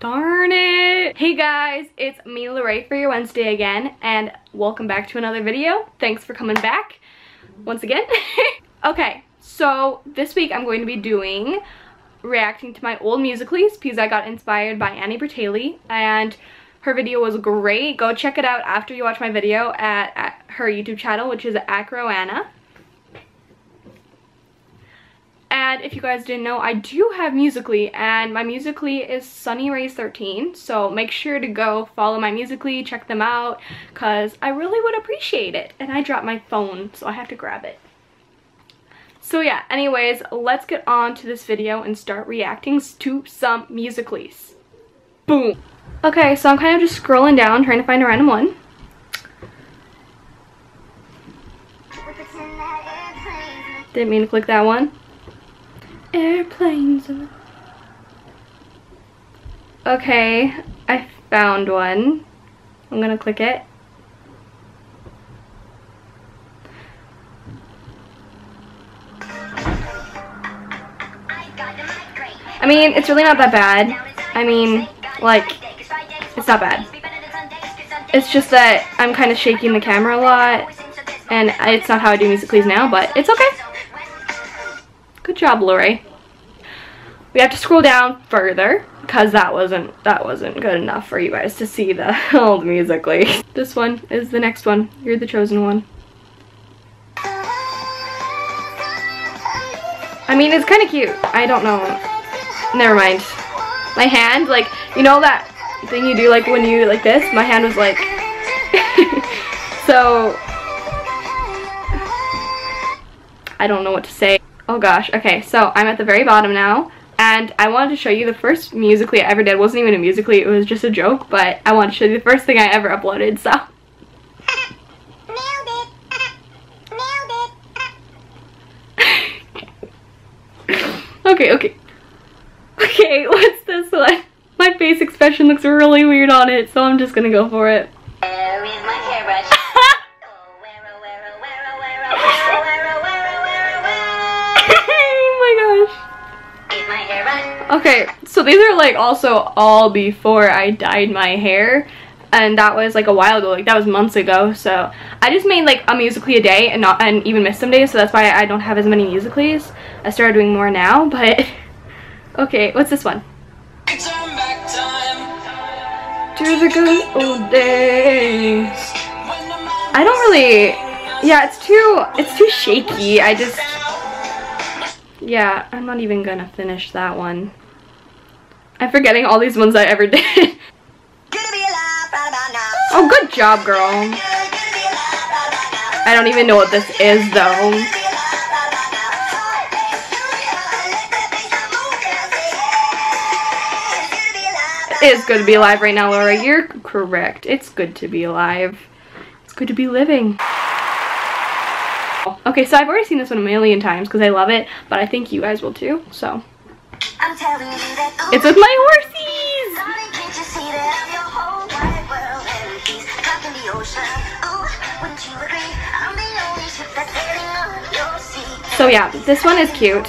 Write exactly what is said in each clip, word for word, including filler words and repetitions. Darn it. Hey guys, it's me, LoRay, for your Wednesday again, and welcome back to another video. Thanks for coming back once again. Okay, so this week I'm going to be doing reacting to my old Musically's because I got inspired by Annie Bertaley, and her video was great. Go check it out after you watch my video at, at her YouTube channel, which is AcroAnna. And if you guys didn't know, I do have Musical.ly, and my Musical.ly is Sunny Rays thirteen, so make sure to go follow my Musical.ly, check them out, because I really would appreciate it. And I dropped my phone, so I have to grab it. So yeah, anyways, let's get on to this video and start reacting to some Musical.ly's. Boom! Okay, so I'm kind of just scrolling down, trying to find a random one. Didn't mean to click that one. Airplanes. Okay, I found one. I'm gonna click it. I mean, it's really not that bad. I mean, like, it's not bad. It's just that I'm kind of shaking the camera a lot, and it's not how I do Musical.ly's now, but it's okay. Good job, LoRay. We have to scroll down further because that wasn't that wasn't good enough for you guys to see the old Musical.ly. This one is the next one. You're the chosen one. I mean, it's kind of cute. I don't know. Never mind. My hand, like, you know that thing you do, like, when you like this? My hand was like... So... I don't know what to say. Oh gosh, okay, so I'm at the very bottom now, and I wanted to show you the first Musical.ly I ever did. It wasn't even a Musical.ly, it was just a joke, but I wanted to show you the first thing I ever uploaded, so. Nailed it! Nailed it! Okay, okay. Okay, what's this one? My face expression looks really weird on it, so I'm just gonna go for it. Where is my hairbrush? Okay, so these are like also all before I dyed my hair, and that was like a while ago, like that was months ago, so I just made like a Musical.ly a day and not and even missed some days, so that's why I don't have as many Musical.ly's. I started doing more now, but okay, what's this one? It's on back time. To the good old days. I don't really, yeah, it's too it's too shaky. I just Yeah, I'm not even gonna finish that one. I'm forgetting all these ones I ever did. Oh, good job, girl. I don't even know what this is, though. It is good to be alive right now, LoRay. You're correct. It's good to be alive. It's good to be living. Okay, so I've already seen this one a million times because I love it, but I think you guys will too, so. I'm telling you that, oh, it's with my horsies! Darling, can't you see that I'm your whole wide world and he's stuck in the ocean? Ooh, wouldn't you agree? I'm the only ship that's sailing on your sea. So yeah, this one is cute,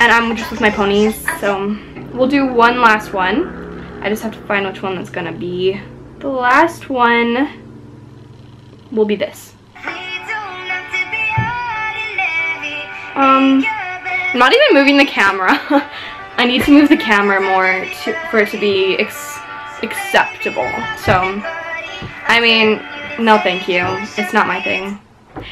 and I'm just with my ponies, so we'll do one last one. I just have to find which one that's gonna be. The last one will be this. Um, I'm not even moving the camera. I need to move the camera more to, for it to be ex acceptable. So, I mean, no thank you. It's not my thing.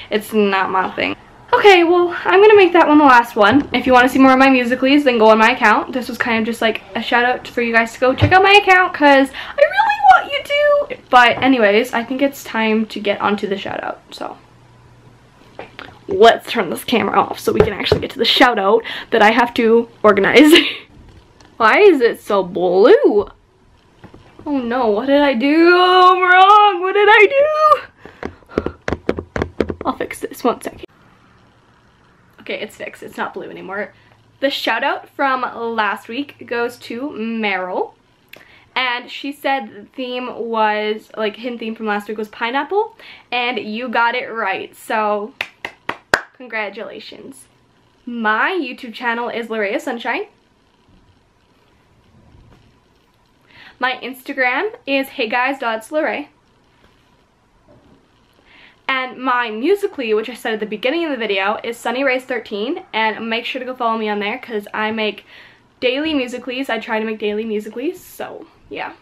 It's not my thing. Okay, well, I'm gonna make that one the last one. If you want to see more of my Musical.ly's, then go on my account. This was kind of just like a shout out for you guys to go check out my account, because I really want you to. But anyways, I think it's time to get onto the shout out, so. Let's turn this camera off so we can actually get to the shout out that I have to organize. Why is it so blue? Oh no, what did I do wrong? What did I do? I'll fix this, one second. Okay, it's fixed, it's not blue anymore. The shout out from last week goes to Meryl. And she said the theme was, like, hidden theme from last week was pineapple. And you got it right, so... congratulations. My YouTube channel is LoRayOfSunshine. My Instagram is hey guys dot loray. And my Musical.ly, which I said at the beginning of the video, is sunny rays thirteen, and make sure to go follow me on there because I make daily Musical.lys. I try to make daily Musical.lys, so yeah.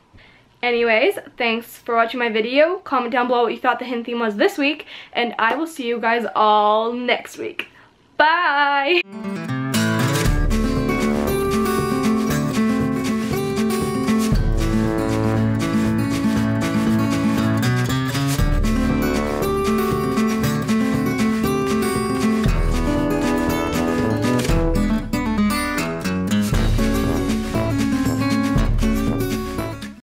Anyways, thanks for watching my video. Comment down below what you thought the hidden theme was this week, and I will see you guys all next week. Bye!